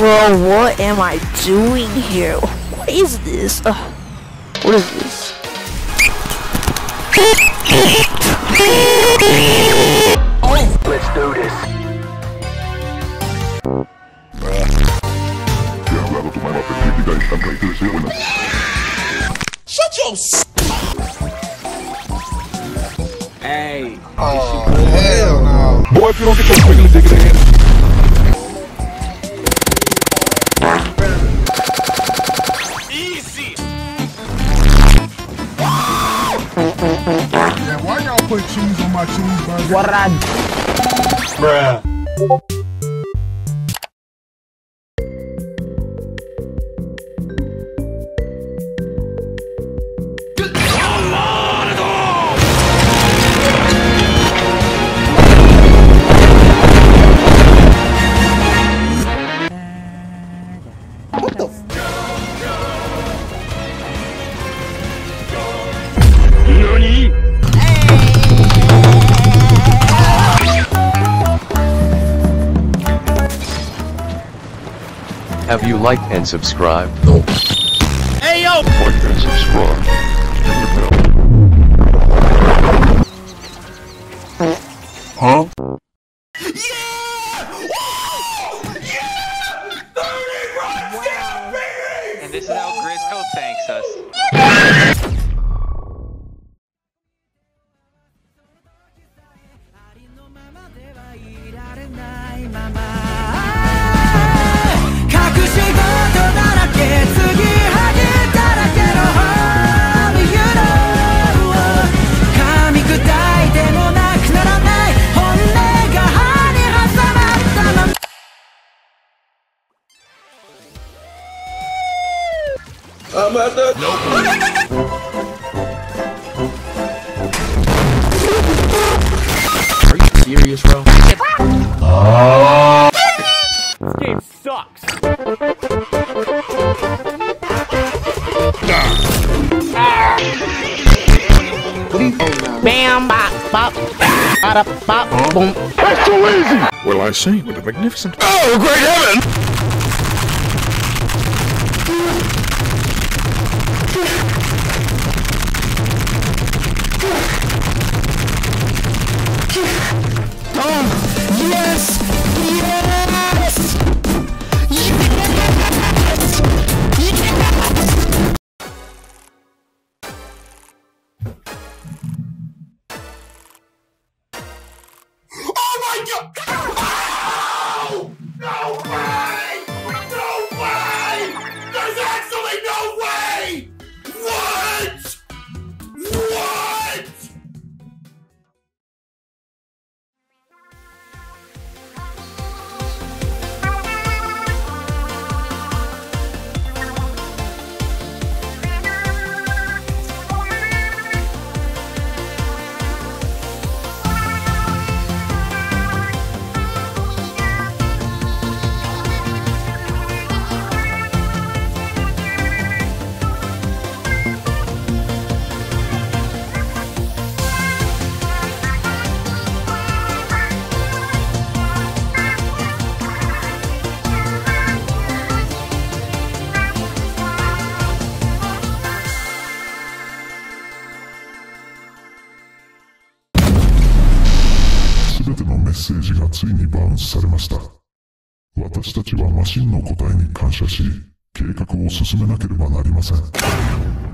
Bro, what am I doing here? What is this? What is this? Oh, let's do this. Shut your s. Hey. Oh, hell no. Boy, if you don't get your quickly dick in the hand. Put cheese on my cheeseburger. What I do? Bruh. What the f? Nani? Have you liked and subscribed? No. Hey yo! Like and subscribe. Huh? Yeah! Woo! Yeah! 30 runs, wow. Down, baby! And this is how Grisco thanks us. Yeah! I'm at the... Nope. Are you serious, bro? Oh. This game sucks. Bam, bop, bop, bada, bop, boom. That's too easy. Well, I say, what a magnificent... Oh, great heaven! Oh! No way! No way! There's actually no way! What? What? Messageがついにバウンスされました。私たちはマシンの答えに感謝し、計画を進めなければなりません。